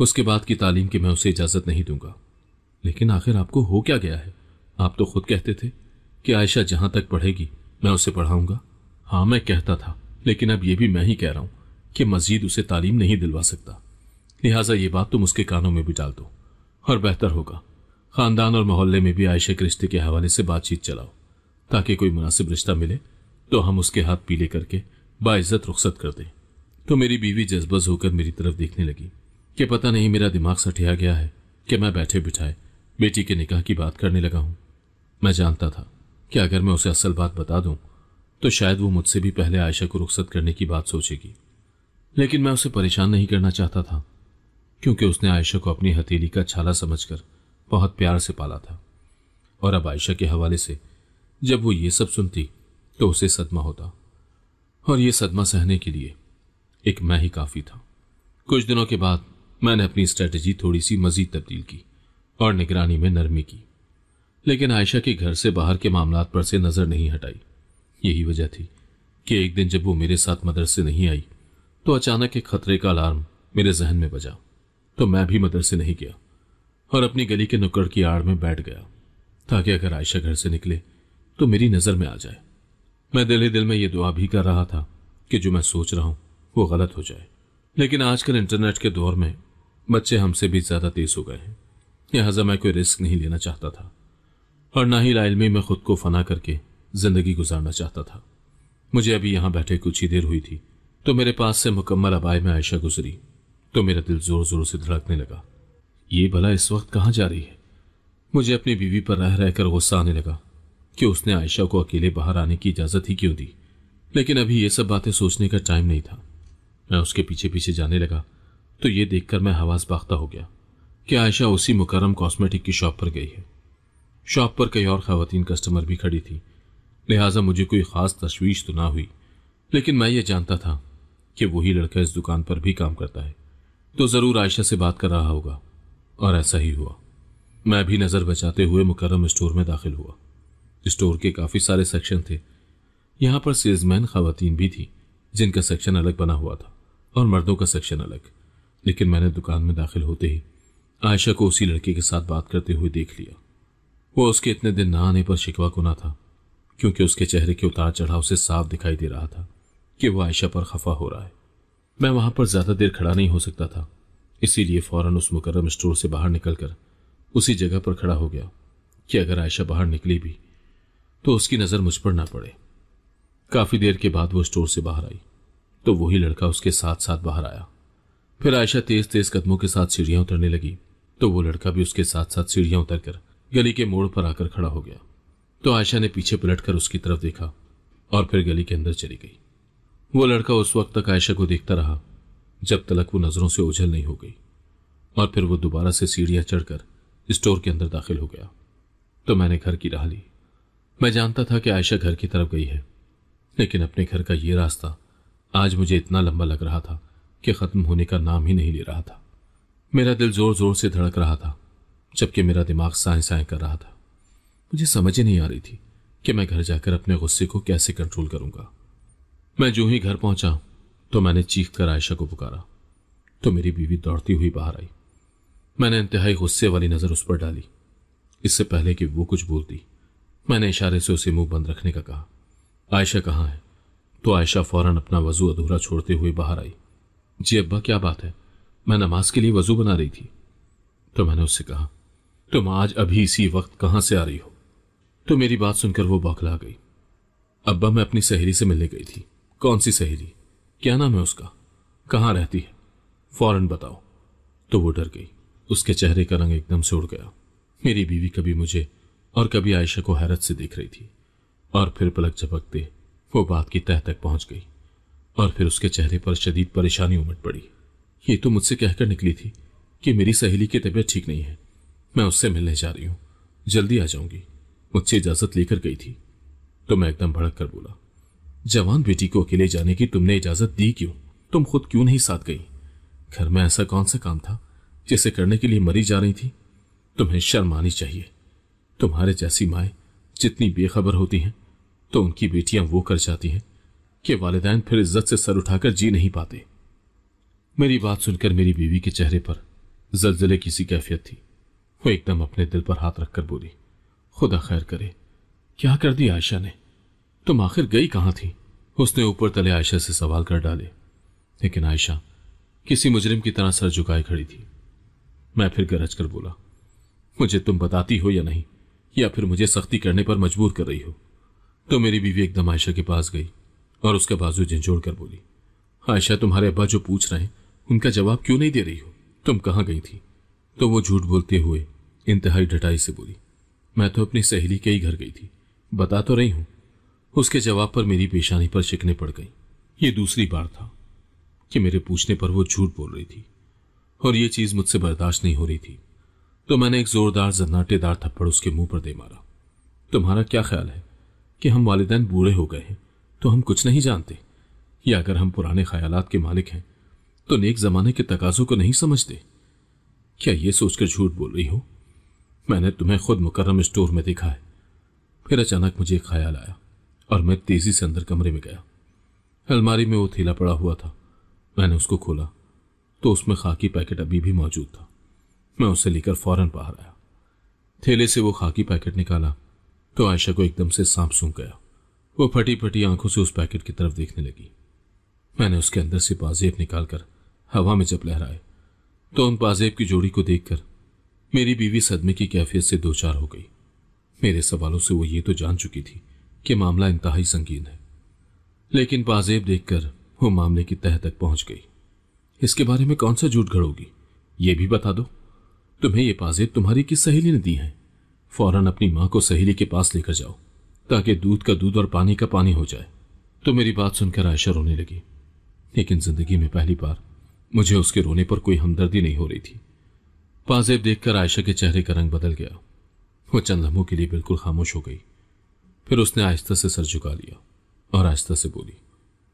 उसके बाद की तालीम की मैं उसे इजाजत नहीं दूंगा। लेकिन आखिर आपको हो क्या गया है, आप तो खुद कहते थे कि आयशा जहां तक पढ़ेगी मैं उसे पढ़ाऊंगा। हाँ मैं कहता था, लेकिन अब ये भी मैं ही कह रहा हूं कि मजीद उसे तालीम नहीं दिलवा सकता, लिहाजा ये बात तुम उसके कानों में भी डाल दो और बेहतर होगा। खानदान और मोहल्ले में भी आयशा के रिश्ते के हवाले से बातचीत चलाओ, ताकि कोई मुनासिब रिश्ता मिले तो हम उसके हाथ पीले करके बाइज्जत रुखसत कर दें। तो मेरी बीवी जज्बज़ होकर मेरी तरफ देखने लगी कि पता नहीं मेरा दिमाग सठिया गया है कि मैं बैठे बिठाए बेटी के निकाह की बात करने लगा हूं। मैं जानता था कि अगर मैं उसे असल बात बता दूं तो शायद वो मुझसे भी पहले आयशा को रुखसत करने की बात सोचेगी, लेकिन मैं उसे परेशान नहीं करना चाहता था, क्योंकि उसने आयशा को अपनी हथेली का छाला समझकर बहुत प्यार से पाला था। और अब आयशा के हवाले से जब वो ये सब सुनती तो उसे सदमा होता, और ये सदमा सहने के लिए एक मैं ही काफ़ी था। कुछ दिनों के बाद मैंने अपनी स्ट्रेटजी थोड़ी सी मज़ीद तब्दील की और निगरानी में नरमी की, लेकिन आयशा के घर से बाहर के मामलात पर से नज़र नहीं हटाई। यही वजह थी कि एक दिन जब वो मेरे साथ मदरसे नहीं आई, तो अचानक एक खतरे का अलार्म मेरे जहन में बजा। तो मैं भी मदरसे नहीं गया और अपनी गली के नुक्कड़ की आड़ में बैठ गया, ताकि अगर आयशा घर से निकले तो मेरी नज़र में आ जाए। मैं दिल ही दिल में ये दुआ भी कर रहा था कि जो मैं सोच रहा हूँ वो गलत हो जाए। लेकिन आजकल इंटरनेट के दौर में बच्चे हमसे भी ज़्यादा तेज हो गए हैं, लिहाजा मैं कोई रिस्क नहीं लेना चाहता था और ना ही लाइल में खुद को फना करके ज़िंदगी गुजारना चाहता था। मुझे अभी यहाँ बैठे कुछ ही देर हुई थी तो मेरे पास से मुकम्मल अबाए में आयशा गुजरी, तो मेरा दिल जोर जोर से धड़कने लगा। ये भला इस वक्त कहाँ जा रही है। मुझे अपनी बीवी पर रह रहकर गुस्सा आने लगा कि उसने आयशा को अकेले बाहर आने की इजाज़त ही क्यों दी। लेकिन अभी ये सब बातें सोचने का टाइम नहीं था। मैं उसके पीछे पीछे जाने लगा तो ये देखकर मैं हवास बाख्ता हो गया कि आयशा उसी मुकर्रम कॉस्मेटिक की शॉप पर गई है। शॉप पर कई और खवातीन कस्टमर भी खड़ी थी, लिहाजा मुझे कोई ख़ास तशवीश तो ना हुई। लेकिन मैं ये जानता था कि वही लड़का इस दुकान पर भी काम करता है, तो ज़रूर आयशा से बात कर रहा होगा, और ऐसा ही हुआ। मैं भी नज़र बचाते हुए मुकर्रम स्टोर में दाखिल हुआ। स्टोर के काफ़ी सारे सेक्शन थे। यहाँ पर सेल्समैन खवातीन भी थी, जिनका सेक्शन अलग बना हुआ था और मर्दों का सेक्शन अलग। लेकिन मैंने दुकान में दाखिल होते ही आयशा को उसी लड़के के साथ बात करते हुए देख लिया। वो उसके इतने दिन ना आने पर शिकवा कुना था, क्योंकि उसके चेहरे के उतार चढ़ाव से साफ दिखाई दे रहा था कि वो आयशा पर खफा हो रहा है। मैं वहाँ पर ज़्यादा देर खड़ा नहीं हो सकता था, इसीलिए फ़ौरन उस मुकर्रम स्टोर से बाहर निकलकर उसी जगह पर खड़ा हो गया कि अगर आयशा बाहर निकली भी तो उसकी नज़र मुझ पर ना पड़े। काफ़ी देर के बाद वो स्टोर से बाहर आई तो वही लड़का उसके साथ साथ बाहर आया। फिर आयशा तेज तेज कदमों के साथ सीढ़ियाँ उतरने लगी तो वो लड़का भी उसके साथ साथ सीढ़ियाँ उतरकर गली के मोड़ पर आकर खड़ा हो गया। तो आयशा ने पीछे पलटकर उसकी तरफ देखा और फिर गली के अंदर चली गई। वो लड़का उस वक्त तक आयशा को देखता रहा जब तक वो नज़रों से ओझल नहीं हो गई, और फिर वो दोबारा से सीढ़ियाँ चढ़कर स्टोर के अंदर दाखिल हो गया। तो मैंने घर की राह ली। मैं जानता था कि आयशा घर की तरफ गई है, लेकिन अपने घर का ये रास्ता आज मुझे इतना लंबा लग रहा था कि ख़त्म होने का नाम ही नहीं ले रहा था। मेरा दिल ज़ोर ज़ोर से धड़क रहा था, जबकि मेरा दिमाग साएं साएं कर रहा था। मुझे समझ ही नहीं आ रही थी कि मैं घर जाकर अपने गुस्से को कैसे कंट्रोल करूँगा। मैं जो ही घर पहुँचा तो मैंने चीख कर आयशा को पुकारा तो मेरी बीवी दौड़ती हुई बाहर आई। मैंने इंतहाई गुस्से वाली नज़र उस पर डाली। इससे पहले कि वो कुछ बोलती मैंने इशारे से उसे मुँह बंद रखने का कहा। आयशा कहाँ है? तो आयशा फ़ौरन अपना वज़ू अधूरा छोड़ते हुए बाहर आई। जी अब्बा, क्या बात है? मैं नमाज के लिए वज़ू बना रही थी। तो मैंने उससे कहा, तुम आज अभी इसी वक्त कहाँ से आ रही हो? तो मेरी बात सुनकर वो बौखला गई। अब्बा, मैं अपनी सहेली से मिलने गई थी। कौन सी सहेली? क्या नाम है उसका? कहाँ रहती है? फ़ौरन बताओ। तो वो डर गई। उसके चेहरे का रंग एकदम से उड़ गया। मेरी बीवी कभी मुझे और कभी आयशा को हैरत से देख रही थी, और फिर पलक झपकते वो बात की तह तक पहुंच गई, और फिर उसके चेहरे पर शदीद परेशानी उमड़ पड़ी। ये तो मुझसे कहकर निकली थी कि मेरी सहेली की तबीयत ठीक नहीं है, मैं उससे मिलने जा रही हूँ, जल्दी आ जाऊँगी, मुझसे इजाज़त लेकर गई थी। तो मैं एकदम भड़क कर बोला, जवान बेटी को अकेले जाने की तुमने इजाज़त दी क्यों? तुम खुद क्यों नहीं साथ गई? घर में ऐसा कौन सा काम था जिसे करने के लिए मरी जा रही थी? तुम्हें शर्म आनी चाहिए। तुम्हारे जैसी माएँ जितनी बेखबर होती हैं तो उनकी बेटियां वो कर जाती हैं कि वालिदैन फिर इज्जत से सर उठाकर जी नहीं पाते। मेरी बात सुनकर मेरी बीवी के चेहरे पर जलजले की सी कैफियत थी। वो एकदम अपने दिल पर हाथ रखकर बोली, खुदा खैर करे, क्या कर दिया आयशा ने? तुम आखिर गई कहाँ थी? उसने ऊपर तले आयशा से सवाल कर डाले, लेकिन आयशा किसी मुजरिम की तरह सर झुकाए खड़ी थी। मैं फिर गरज कर बोला, मुझे तुम बताती हो या नहीं, या फिर मुझे सख्ती करने पर मजबूर कर रही हो? तो मेरी बीवी एकदम आयशा के पास गई और उसका बाजू झंझोड़ कर बोली, आयशा, तुम्हारे अब्बा जो पूछ रहे हैं उनका जवाब क्यों नहीं दे रही हो? तुम कहाँ गई थी? तो वो झूठ बोलते हुए इंतहाई डटाई से बोली, मैं तो अपनी सहेली के ही घर गई थी, बता तो रही हूँ। उसके जवाब पर मेरी पेशानी पर शिकने पड़ गई। ये दूसरी बार था कि मेरे पूछने पर वो झूठ बोल रही थी, और ये चीज़ मुझसे बर्दाश्त नहीं हो रही थी। तो मैंने एक ज़ोरदार जन्नाटेदार थप्पड़ उसके मुँह पर दे मारा। तुम्हारा क्या ख्याल है कि हम वालिदैन बूढ़े हो गए हैं तो हम कुछ नहीं जानते, या अगर हम पुराने ख्यालात के मालिक हैं तो नेक ज़माने के तकाज़ों को नहीं समझते? क्या ये सोचकर झूठ बोल रही हो? मैंने तुम्हें खुद मुकर्रम स्टोर में देखा है। फिर अचानक मुझे एक ख्याल आया और मैं तेज़ी से अंदर कमरे में गया। अलमारी में वो थैला पड़ा हुआ था। मैंने उसको खोला तो उसमें खाकी पैकेट अभी भी मौजूद था। मैं उसे लेकर फ़ौरन बाहर आया। थैले से वो खाकी पैकेट निकाला तो आयशा को एकदम से सांप सूंघ गया। वो फटी फटी आंखों से उस पैकेट की तरफ देखने लगी। मैंने उसके अंदर से पाजेब निकालकर हवा में जब लहराए तो उन पाजेब की जोड़ी को देखकर मेरी बीवी सदमे की कैफियत से दो चार हो गई। मेरे सवालों से वो ये तो जान चुकी थी कि मामला इंतहाई संगीन है, लेकिन पाजेब देखकर वो मामले की तह तक पहुंच गई। इसके बारे में कौन सा झूठ घड़ोगी, ये भी बता दो। तुम्हें ये पाजेब तुम्हारी किस सहेली ने दी हैं? फौरन अपनी माँ को सहेली के पास लेकर जाओ ताकि दूध का दूध और पानी का पानी हो जाए। तो मेरी बात सुनकर आयशा रोने लगी, लेकिन जिंदगी में पहली बार मुझे उसके रोने पर कोई हमदर्दी नहीं हो रही थी। पाजेब देखकर आयशा के चेहरे का रंग बदल गया। वो चंद लम्हों के लिए बिल्कुल खामोश हो गई। फिर उसने आहिस्ता से सर झुका लिया और आहिस्ता से बोली,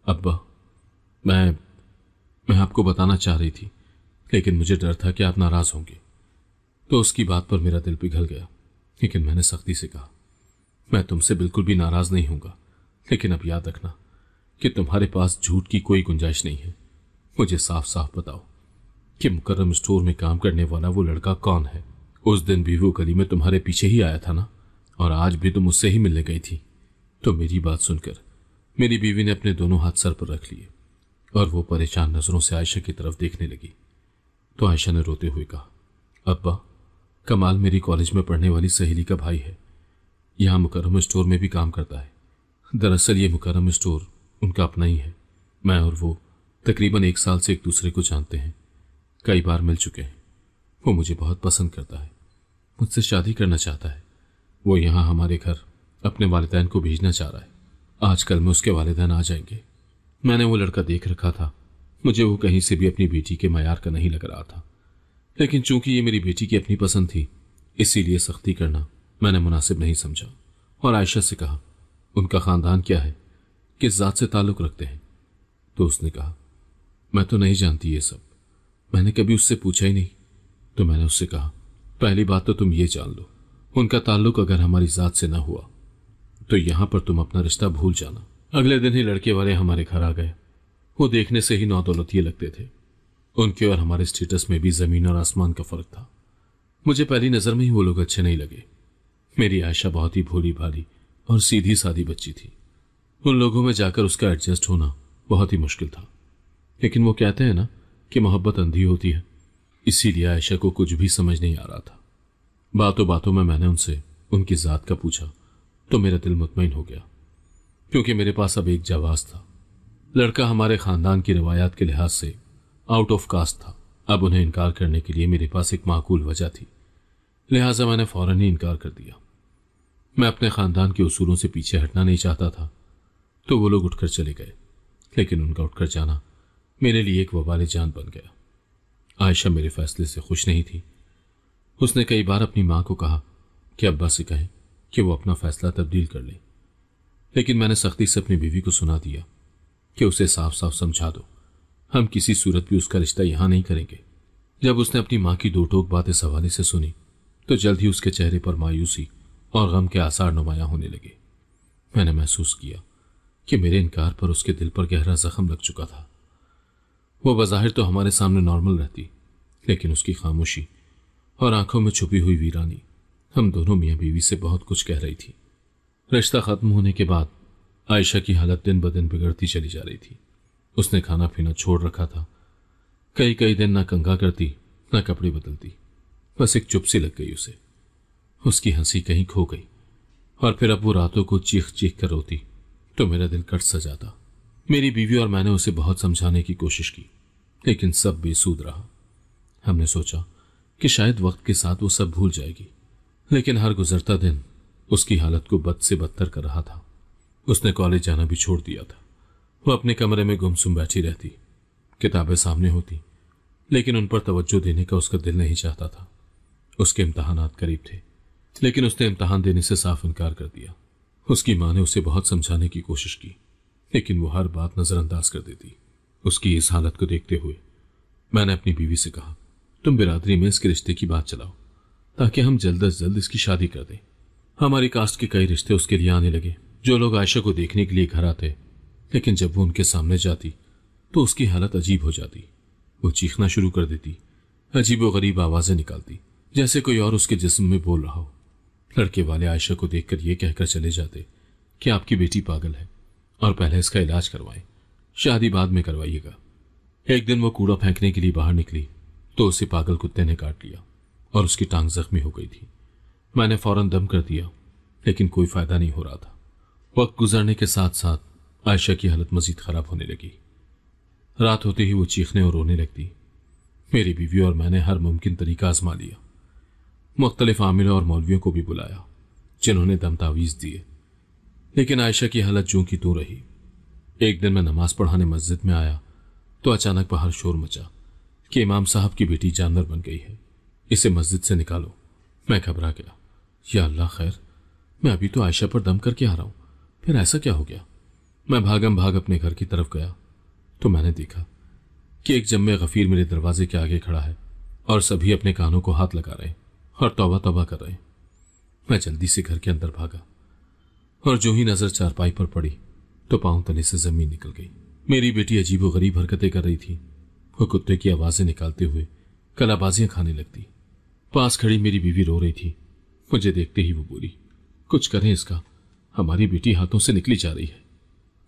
अब्बा मैं आपको बताना चाह रही थी, लेकिन मुझे डर था कि आप नाराज़ होंगे। तो उसकी बात पर मेरा दिल पिघल गया, लेकिन मैंने सख्ती से कहा, मैं तुमसे बिल्कुल भी नाराज़ नहीं होऊंगा, लेकिन अब याद रखना कि तुम्हारे पास झूठ की कोई गुंजाइश नहीं है। मुझे साफ साफ बताओ कि मुकर्रम स्टोर में काम करने वाला वो लड़का कौन है। उस दिन भी वो गली में तुम्हारे पीछे ही आया था ना, और आज भी तुम उससे ही मिलने गई थी। तो मेरी बात सुनकर मेरी बीवी ने अपने दोनों हाथ सर पर रख लिए और वो परेशान नज़रों से आयशा की तरफ देखने लगी। तो आयशा ने रोते हुए कहा, अब्बा, कमाल मेरी कॉलेज में पढ़ने वाली सहेली का भाई है, यहाँ मुकर्रम स्टोर में भी काम करता है। दरअसल ये मुकर्रम स्टोर उनका अपना ही है। मैं और वो तकरीबन 1 साल से एक दूसरे को जानते हैं, कई बार मिल चुके हैं। वो मुझे बहुत पसंद करता है, मुझसे शादी करना चाहता है। वो यहाँ हमारे घर अपने वालिदैन को भेजना चाह रहा है। आज कल में उसके वालिदैन आ जाएंगे। मैंने वो लड़का देख रखा था, मुझे वो कहीं से भी अपनी बेटी के मयार का नहीं लग रहा था, लेकिन चूंकि ये मेरी बेटी की अपनी पसंद थी, इसीलिए सख्ती करना मैंने मुनासिब नहीं समझा और आयशा से कहा, उनका ख़ानदान क्या है, किस जात से ताल्लुक़ रखते हैं। तो उसने कहा, मैं तो नहीं जानती ये सब, मैंने कभी उससे पूछा ही नहीं। तो मैंने उससे कहा, पहली बात तो तुम ये जान लो, उनका ताल्लुक़ अगर हमारी ज़ात से ना हुआ तो यहाँ पर तुम अपना रिश्ता भूल जाना। अगले दिन ही लड़के वाले हमारे घर आ गए। वो देखने से ही नौदौलतिये लगते थे। उनके और हमारे स्टेटस में भी ज़मीन और आसमान का फ़र्क था। मुझे पहली नज़र में ही वो लोग अच्छे नहीं लगे। मेरी आयशा बहुत ही भोली भाली और सीधी सादी बच्ची थी। उन लोगों में जाकर उसका एडजस्ट होना बहुत ही मुश्किल था, लेकिन वो कहते हैं ना कि मोहब्बत अंधी होती है, इसीलिए आयशा को कुछ भी समझ नहीं आ रहा था। बातों बातों में मैंने उनसे उनकी ज़ात का पूछा तो मेरा दिल मुतमईन हो गया, क्योंकि मेरे पास अब एक जवाब था। लड़का हमारे ख़ानदान की रवायात के लिहाज से आउट ऑफ कास्ट था। अब उन्हें इनकार करने के लिए मेरे पास एक माकूल वजह थी, लिहाजा मैंने फौरन ही इनकार कर दिया। मैं अपने ख़ानदान के उसूलों से पीछे हटना नहीं चाहता था। तो वो लोग उठकर चले गए, लेकिन उनका उठकर जाना मेरे लिए एक वबाल जान बन गया। आयशा मेरे फैसले से खुश नहीं थी। उसने कई बार अपनी माँ को कहा कि अब्बा से कहें कि वो अपना फ़ैसला तब्दील कर लें, लेकिन मैंने सख्ती से अपनी बीवी को सुना दिया कि उसे साफ साफ समझा दो, हम किसी सूरत भी उसका रिश्ता यहाँ नहीं करेंगे। जब उसने अपनी माँ की दो टोक बातें इस हवाले से सुनी तो जल्द ही उसके चेहरे पर मायूसी और गम के आसार नुमाया होने लगे। मैंने महसूस किया कि मेरे इनकार पर उसके दिल पर गहरा जख्म लग चुका था। वो बज़ाहिर तो हमारे सामने नॉर्मल रहती, लेकिन उसकी खामोशी और आंखों में छुपी हुई वीरानी हम दोनों मियाँ बीवी से बहुत कुछ कह रही थी। रिश्ता ख़त्म होने के बाद आयशा की हालत दिन ब दिन बिगड़ती चली जा रही थी। उसने खाना पीना छोड़ रखा था। कई कई दिन ना कंघा करती ना कपड़े बदलती, बस एक चुप सी लग गई उसे। उसकी हंसी कहीं खो गई और फिर अब वो रातों को चीख चीख कर रोती तो मेरा दिल कट सा जाता। मेरी बीवी और मैंने उसे बहुत समझाने की कोशिश की, लेकिन सब बेसूद रहा। हमने सोचा कि शायद वक्त के साथ वो सब भूल जाएगी, लेकिन हर गुजरता दिन उसकी हालत को बद से बदतर कर रहा था। उसने कॉलेज जाना भी छोड़ दिया था। वो अपने कमरे में गुमसुम बैठी रहती, किताबें सामने होती, लेकिन उन पर तवज्जो देने का उसका दिल नहीं चाहता था। उसके इम्तहानात करीब थे, लेकिन उसने इम्तहान देने से साफ इनकार कर दिया। उसकी माँ ने उसे बहुत समझाने की कोशिश की, लेकिन वो हर बात नज़रअंदाज कर देती। उसकी इस हालत को देखते हुए मैंने अपनी बीवी से कहा, तुम बिरादरी में इसके रिश्ते की बात चलाओ ताकि हम जल्द अज जल्द इसकी शादी कर दें। हमारी कास्ट के कई रिश्ते उसके लिए आने लगे। जो लोग आयशा को देखने के लिए घर आते, लेकिन जब वो उनके सामने जाती तो उसकी हालत अजीब हो जाती। वो चीखना शुरू कर देती, अजीब व गरीब आवाज़ें निकालती, जैसे कोई और उसके जिस्म में बोल रहा हो। लड़के वाले आयशा को देखकर ये कहकर चले जाते कि आपकी बेटी पागल है और पहले इसका इलाज करवाएं, शादी बाद में करवाइएगा। एक दिन वो कूड़ा फेंकने के लिए बाहर निकली तो उसे पागल कुत्ते ने काट लिया और उसकी टांग जख्मी हो गई थी। मैंने फौरन दम कर दिया, लेकिन कोई फ़ायदा नहीं हो रहा था। वक्त गुजरने के साथ साथ आयशा की हालत मजीद ख़राब होने लगी। रात होते ही वो चीखने और रोने लगती। मेरी बीवी और मैंने हर मुमकिन तरीका आजमा लिया। मुख्तलिफ आमिलों और मौलवियों को भी बुलाया, जिन्होंने दम तावीज़ दिए, लेकिन आयशा की हालत ज्यों की त्यों रही। एक दिन मैं नमाज पढ़ाने मस्जिद में आया तो अचानक बाहर शोर मचा कि इमाम साहब की बेटी जानवर बन गई है, इसे मस्जिद से निकालो। मैं घबरा गया। या अल्लाह, खैर मैं अभी तो आयशा पर दम करके आ रहा हूँ, फिर ऐसा क्या हो गया। मैं भागम भाग अपने घर की तरफ गया तो मैंने देखा कि एक जम्मे गफीर मेरे दरवाजे के आगे खड़ा है और सभी अपने कानों को हाथ लगा रहे हैं और तौबा तौबा कर रहे हैं। मैं जल्दी से घर के अंदर भागा और जो ही नज़र चारपाई पर पड़ी तो पाँव तले से ज़मीन निकल गई। मेरी बेटी अजीबोगरीब हरकतें कर रही थी, वो कुत्ते की आवाज़ें निकालते हुए कलाबाजियाँ खाने लगती। पास खड़ी मेरी बीवी रो रही थी, मुझे देखते ही वो बोली, कुछ करें इसका, हमारी बेटी हाथों से निकली जा रही है।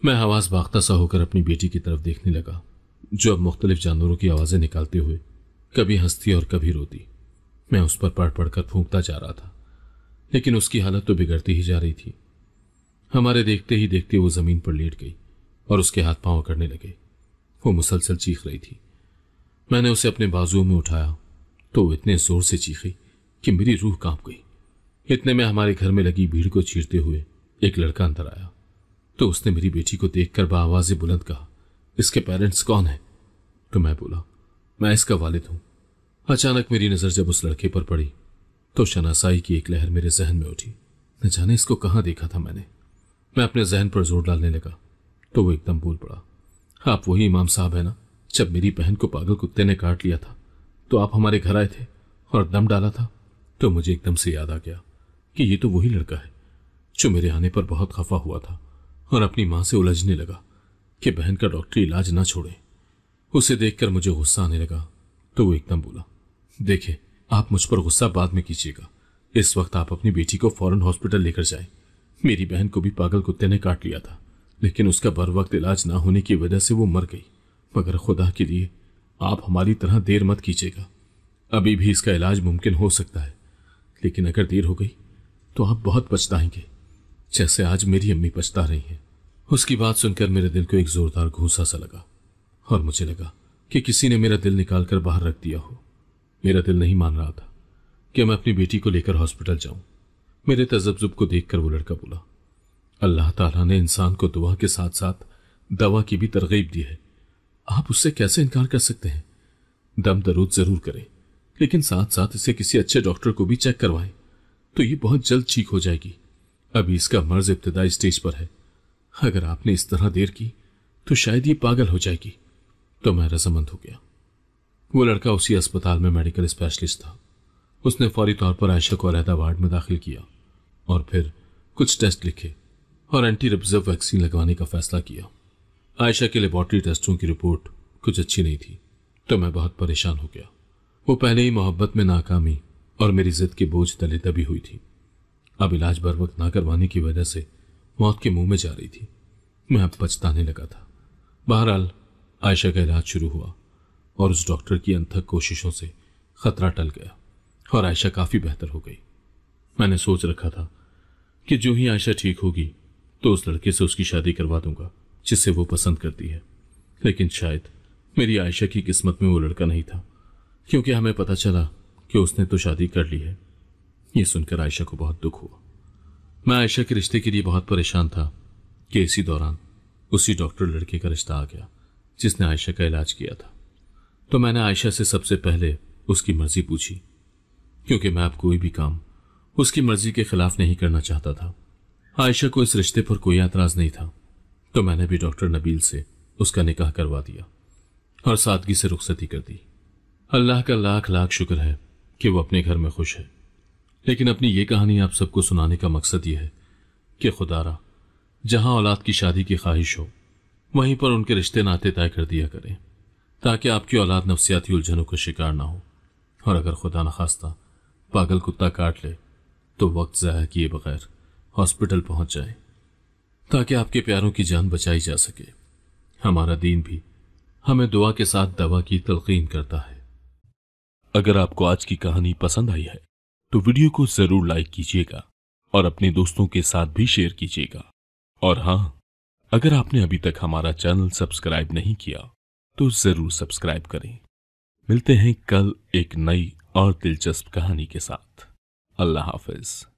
मैं आवाज़ बाख्ता सा होकर अपनी बेटी की तरफ देखने लगा जो अब मुख्तलिफ जानवरों की आवाज़ें निकालते हुए कभी हंसती और कभी रोती। मैं उस पर पड़ पड़कर फूंकता जा रहा था, लेकिन उसकी हालत तो बिगड़ती ही जा रही थी। हमारे देखते ही देखते वो ज़मीन पर लेट गई और उसके हाथ पाँव अकड़ने लगे। वो मुसलसल चीख रही थी। मैंने उसे अपने बाजुओं में उठाया तो वो इतने ज़ोर से चीखी कि मेरी रूह कांप गई। इतने में हमारे घर में लगी भीड़ को चीरते हुए एक लड़का अंदर आया तो उसने मेरी बेटी को देखकर बाआवाज़ बुलंद कहा, इसके पेरेंट्स कौन हैं? तो मैं बोला, मैं इसका वालिद हूँ। अचानक मेरी नज़र जब उस लड़के पर पड़ी तो शनासाई की एक लहर मेरे जहन में उठी। न जाने इसको कहाँ देखा था मैंने। मैं अपने जहन पर जोर डालने लगा तो वो एकदम बोल पड़ा, आप वही इमाम साहब हैं ना, जब मेरी बहन को पागल कुत्ते ने काट लिया था तो आप हमारे घर आए थे और दम डाला था। तो मुझे एकदम से याद आ गया कि ये तो वही लड़का है जो मेरे आने पर बहुत खफा हुआ था और अपनी माँ से उलझने लगा कि बहन का डॉक्टरी इलाज ना छोड़े। उसे देखकर मुझे गुस्सा आने लगा तो वो एकदम बोला, देखे आप मुझ पर गुस्सा बाद में कीजिएगा, इस वक्त आप अपनी बेटी को फौरन हॉस्पिटल लेकर जाए। मेरी बहन को भी पागल कुत्ते ने काट लिया था, लेकिन उसका बर वक्त इलाज ना होने की वजह से वो मर गई। मगर खुदा के लिए आप हमारी तरह देर मत कीजिएगा, अभी भी इसका इलाज मुमकिन हो सकता है, लेकिन अगर देर हो गई तो आप बहुत पछताएंगे, जैसे आज मेरी अम्मी पछता रही हैं। उसकी बात सुनकर मेरे दिल को एक जोरदार घूसा सा लगा और मुझे लगा कि किसी ने मेरा दिल निकाल कर बाहर रख दिया हो। मेरा दिल नहीं मान रहा था कि मैं अपनी बेटी को लेकर हॉस्पिटल जाऊं। मेरे तजब्जुब को देखकर वो लड़का बोला, अल्लाह ताला ने इंसान को दुआ के साथ साथ दवा की भी तरगीब दी है, आप उससे कैसे इनकार कर सकते हैं। दम दरूद जरूर करें, लेकिन साथ साथ इसे किसी अच्छे डॉक्टर को भी चेक करवाएं तो ये बहुत जल्द ठीक हो जाएगी। अभी इसका मर्ज इब्तिदाई स्टेज पर है, अगर आपने इस तरह देर की तो शायद ये पागल हो जाएगी। तो मैं रजामंद हो गया। वो लड़का उसी अस्पताल में मेडिकल स्पेशलिस्ट था। उसने फौरी तौर पर आयशा को अलहदा वार्ड में दाखिल किया और फिर कुछ टेस्ट लिखे और एंटी रिब्जर्व वैक्सीन लगवाने का फैसला किया। आयशा के लेबॉर्ट्री टेस्टों की रिपोर्ट कुछ अच्छी नहीं थी तो मैं बहुत परेशान हो गया। वो पहले ही मोहब्बत में नाकामी और मेरी जिद के बोझ तले दबी हुई थी, अब इलाज बर वक्त ना करवाने की वजह से मौत के मुंह में जा रही थी। मैं अब पछताने लगा था। बहरहाल आयशा का इलाज शुरू हुआ और उस डॉक्टर की अनथक कोशिशों से खतरा टल गया और आयशा काफ़ी बेहतर हो गई। मैंने सोच रखा था कि जो ही आयशा ठीक होगी तो उस लड़के से उसकी शादी करवा दूंगा जिसे वो पसंद करती है, लेकिन शायद मेरी आयशा की किस्मत में वो लड़का नहीं था, क्योंकि हमें पता चला कि उसने तो शादी कर ली है। ये सुनकर आयशा को बहुत दुख हुआ। मैं आयशा के रिश्ते के लिए बहुत परेशान था कि इसी दौरान उसी डॉक्टर लड़के का रिश्ता आ गया जिसने आयशा का इलाज किया था। तो मैंने आयशा से सबसे पहले उसकी मर्जी पूछी, क्योंकि मैं अब कोई भी काम उसकी मर्जी के खिलाफ नहीं करना चाहता था। आयशा को इस रिश्ते पर कोई एतराज़ नहीं था तो मैंने भी डॉक्टर नबील से उसका निकाह करवा दिया और सादगी से रुखसती कर दी। अल्लाह का लाख लाख शुक्र है कि वो अपने घर में खुश है। लेकिन अपनी ये कहानी आप सबको सुनाने का मकसद ये है कि खुदारा जहां औलाद की शादी की ख्वाहिश हो वहीं पर उनके रिश्ते नाते तय कर दिया करें, ताकि आपकी औलाद नफसियाती उलझनों का शिकार ना हो और अगर खुदा न खास्ता पागल कुत्ता काट ले तो वक्त ज़ाया किए बगैर हॉस्पिटल पहुंच जाए, ताकि आपके प्यारों की जान बचाई जा सके। हमारा दीन भी हमें दुआ के साथ दवा की तलकीन करता है। अगर आपको आज की कहानी पसंद आई है तो वीडियो को जरूर लाइक कीजिएगा और अपने दोस्तों के साथ भी शेयर कीजिएगा। और हाँ, अगर आपने अभी तक हमारा चैनल सब्सक्राइब नहीं किया तो जरूर सब्सक्राइब करें। मिलते हैं कल एक नई और दिलचस्प कहानी के साथ। अल्लाह हाफिज।